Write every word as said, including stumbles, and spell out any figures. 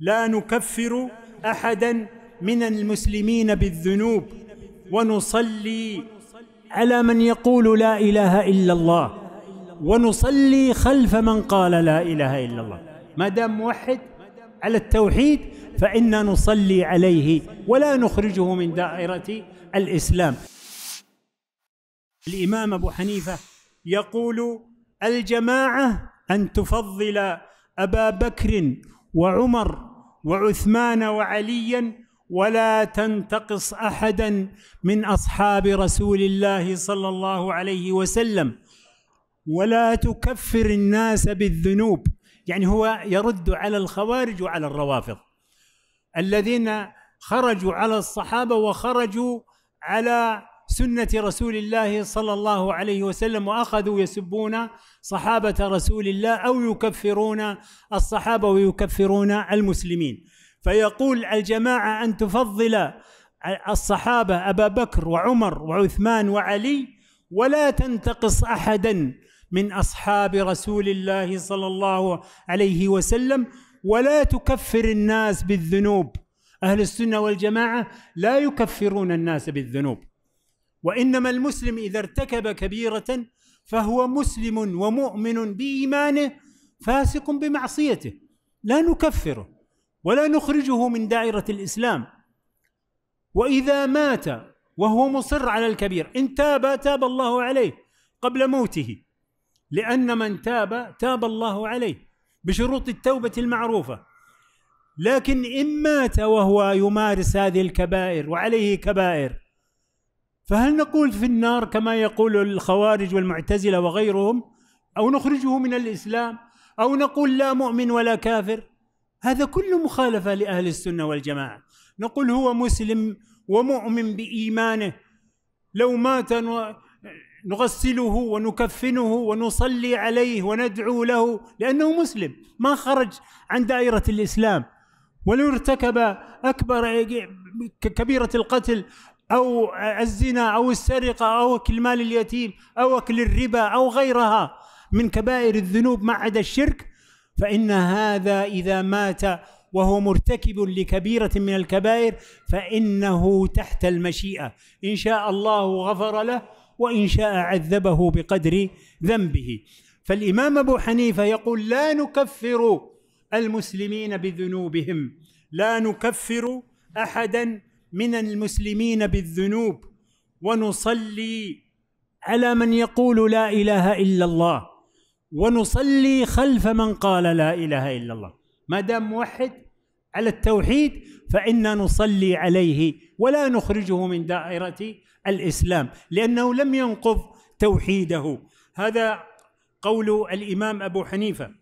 لا نكفر أحدا من المسلمين بالذنوب، ونصلي على من يقول لا إله إلا الله، ونصلي خلف من قال لا إله إلا الله. ما دام موحد على التوحيد فإنا نصلي عليه ولا نخرجه من دائرة الإسلام. الإمام أبو حنيفة يقول: الجماعة أن تفضل أبا بكر وعمر وعثمان وعليا، ولا تنتقص أحدا من أصحاب رسول الله صلى الله عليه وسلم، ولا تكفر الناس بالذنوب. يعني هو يرد على الخوارج وعلى الروافض الذين خرجوا على الصحابة وخرجوا على سنة رسول الله صلى الله عليه وسلم، وأخذوا يسبون صحابة رسول الله أو يكفرون الصحابة ويكفرون المسلمين. فيقول: الجماعة أن تفضل الصحابة أبا بكر وعمر وعثمان وعلي، ولا تنتقص أحدا من أصحاب رسول الله صلى الله عليه وسلم، ولا تكفر الناس بالذنوب. أهل السنة والجماعة لا يكفرون الناس بالذنوب، وإنما المسلم إذا ارتكب كبيرة فهو مسلم ومؤمن بإيمانه فاسق بمعصيته، لا نكفره ولا نخرجه من دائرة الإسلام. وإذا مات وهو مصر على الكبير، إن تاب تاب الله عليه قبل موته، لأن من تاب تاب الله عليه بشروط التوبة المعروفة. لكن إن مات وهو يمارس هذه الكبائر وعليه كبائر، فهل نقول في النار كما يقول الخوارج والمعتزلة وغيرهم، أو نخرجه من الإسلام، أو نقول لا مؤمن ولا كافر؟ هذا كله مخالفة لأهل السنة والجماعة. نقول هو مسلم ومؤمن بإيمانه، لو مات نغسله ونكفنه ونصلي عليه وندعو له لأنه مسلم، ما خرج عن دائرة الإسلام. ولو ارتكب أكبر كبيرة القتل أو الزنا أو السرقة أو أكل مال اليتيم أو أكل الربا أو غيرها من كبائر الذنوب ما عدا الشرك، فإن هذا إذا مات وهو مرتكب لكبيرة من الكبائر فإنه تحت المشيئة، إن شاء الله غفر له وإن شاء عذبه بقدر ذنبه. فالإمام أبو حنيفة يقول: لا نكفر المسلمين بذنوبهم، لا نكفر أحدا من المسلمين بالذنوب، ونصلي على من يقول لا إله إلا الله، ونصلي خلف من قال لا إله إلا الله. ما دام موحد على التوحيد فإنا نصلي عليه ولا نخرجه من دائرة الإسلام، لأنه لم ينقض توحيده. هذا قول الإمام أبو حنيفة.